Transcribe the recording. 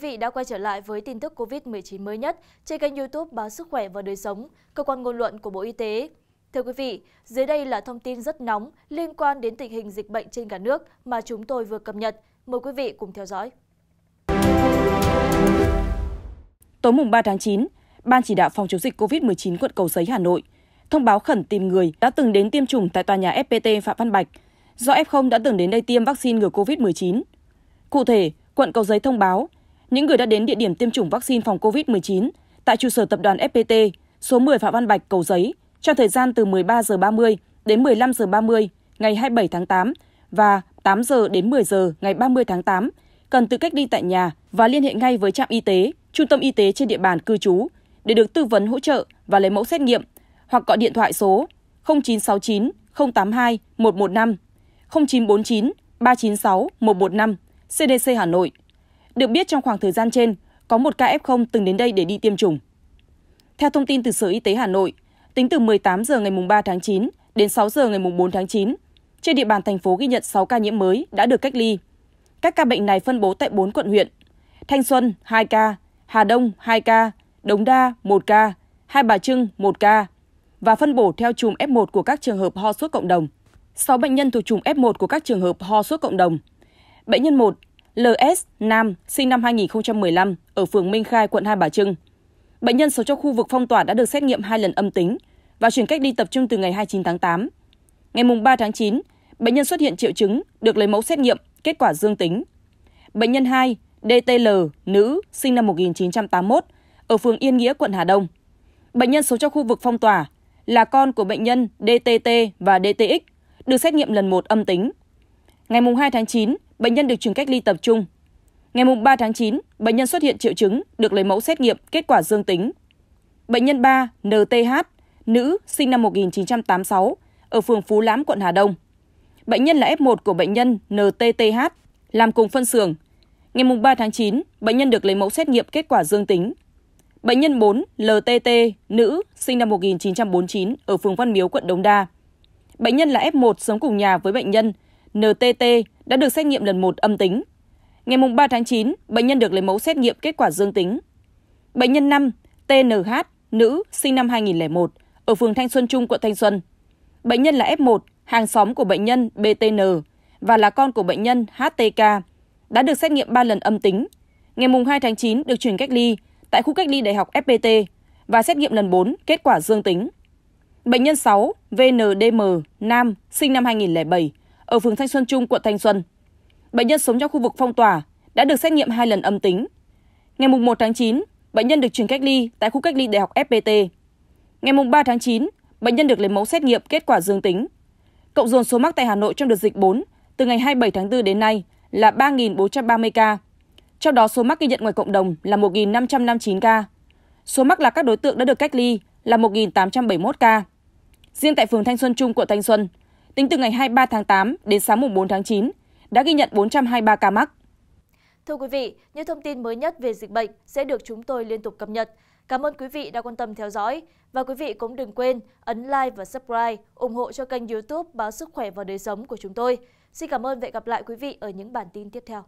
vị đã quay trở lại với tin tức COVID-19 mới nhất trên kênh YouTube Báo Sức Khỏe và Đời Sống, cơ quan ngôn luận của Bộ Y tế. Thưa quý vị, dưới đây là thông tin rất nóng liên quan đến tình hình dịch bệnh trên cả nước mà chúng tôi vừa cập nhật. Mời quý vị cùng theo dõi. Tối mùng 3 tháng 9, Ban chỉ đạo phòng chống dịch COVID-19 quận Cầu Giấy, Hà Nội thông báo khẩn tìm người đã từng đến tiêm chủng tại tòa nhà FPT Phạm Văn Bạch do F0 đã từng đến đây tiêm vaccine ngừa COVID-19. Cụ thể, quận Cầu Giấy thông báo những người đã đến địa điểm tiêm chủng vaccine phòng COVID-19 tại trụ sở tập đoàn FPT số 10 Phạm Văn Bạch, Cầu Giấy trong thời gian từ 13h30 đến 15h30 ngày 27 tháng 8 và 8h đến 10h ngày 30 tháng 8 cần tự cách ly tại nhà và liên hệ ngay với trạm y tế, trung tâm y tế trên địa bàn cư trú để được tư vấn hỗ trợ và lấy mẫu xét nghiệm hoặc gọi điện thoại số 0969 082 115 0949 396 115 CDC Hà Nội. Được biết trong khoảng thời gian trên, có một ca F0 từng đến đây để đi tiêm chủng. Theo thông tin từ Sở Y tế Hà Nội, tính từ 18 giờ ngày 3 tháng 9 đến 6 giờ ngày 4 tháng 9, trên địa bàn thành phố ghi nhận 6 ca nhiễm mới đã được cách ly. Các ca bệnh này phân bố tại 4 quận huyện: Thanh Xuân 2 ca, Hà Đông 2 ca, Đống Đa 1 ca, Hai Bà Trưng 1 ca và phân bổ theo chùm F1 của các trường hợp ho sốt cộng đồng. 6 bệnh nhân thuộc chùm F1 của các trường hợp ho sốt cộng đồng. Bệnh nhân 1, LS, nam, sinh năm 2015, ở phường Minh Khai, quận Hai Bà Trưng. Bệnh nhân sống trong khu vực phong tỏa đã được xét nghiệm 2 lần âm tính và chuyển cách ly tập trung từ ngày 29 tháng 8. Ngày 3 tháng 9, bệnh nhân xuất hiện triệu chứng, được lấy mẫu xét nghiệm, kết quả dương tính. Bệnh nhân 2, DTL, nữ, sinh năm 1981, ở phường Yên Nghĩa, quận Hà Đông. Bệnh nhân sống trong khu vực phong tỏa là con của bệnh nhân DTT và DTX, được xét nghiệm lần 1 âm tính. Ngày 2 tháng 9, bệnh nhân được chuyển cách ly tập trung. Ngày 3 tháng 9, bệnh nhân xuất hiện triệu chứng, được lấy mẫu xét nghiệm, kết quả dương tính. Bệnh nhân 3, NTH, nữ, sinh năm 1986, ở phường Phú Lãm, quận Hà Đông. Bệnh nhân là F1 của bệnh nhân NTTH, làm cùng phân xưởng. Ngày 3 tháng 9, bệnh nhân được lấy mẫu xét nghiệm, kết quả dương tính. Bệnh nhân 4, LTT, nữ, sinh năm 1949, ở phường Văn Miếu, quận Đống Đa. Bệnh nhân là F1 sống cùng nhà với bệnh nhân NTT đã được xét nghiệm lần 1 âm tính. Ngày 3 tháng 9, bệnh nhân được lấy mẫu xét nghiệm kết quả dương tính. Bệnh nhân 5, TNH, nữ, sinh năm 2001, ở phường Thanh Xuân Trung, quận Thanh Xuân. Bệnh nhân là F1, hàng xóm của bệnh nhân BTN và là con của bệnh nhân HTK, đã được xét nghiệm 3 lần âm tính. Ngày 2 tháng 9 được chuyển cách ly tại khu cách ly đại học FPT và xét nghiệm lần 4, kết quả dương tính. Bệnh nhân 6, VNDM, nam, sinh năm 2007, ở phường Thanh Xuân Trung, quận Thanh Xuân. Bệnh nhân sống trong khu vực phong tỏa, đã được xét nghiệm 2 lần âm tính. Ngày 1 tháng 9, bệnh nhân được chuyển cách ly tại khu cách ly đại học FPT. Ngày 3 tháng 9, bệnh nhân được lấy mẫu xét nghiệm kết quả dương tính. Cộng dồn số mắc tại Hà Nội trong đợt dịch 4 từ ngày 27 tháng 4 đến nay là 3.430 ca. Trong đó số mắc ghi nhận ngoài cộng đồng là 1.559 ca. Số mắc là các đối tượng đã được cách ly là 1.871 ca. Riêng tại phường Thanh Xuân Trung, quận Thanh Xuân, tính từ ngày 23 tháng 8 đến sáng mùng 4 tháng 9, đã ghi nhận 423 ca mắc. Thưa quý vị, những thông tin mới nhất về dịch bệnh sẽ được chúng tôi liên tục cập nhật. Cảm ơn quý vị đã quan tâm theo dõi. Và quý vị cũng đừng quên ấn like và subscribe, ủng hộ cho kênh YouTube Báo Sức Khỏe và Đời Sống của chúng tôi. Xin cảm ơn và hẹn gặp lại quý vị ở những bản tin tiếp theo.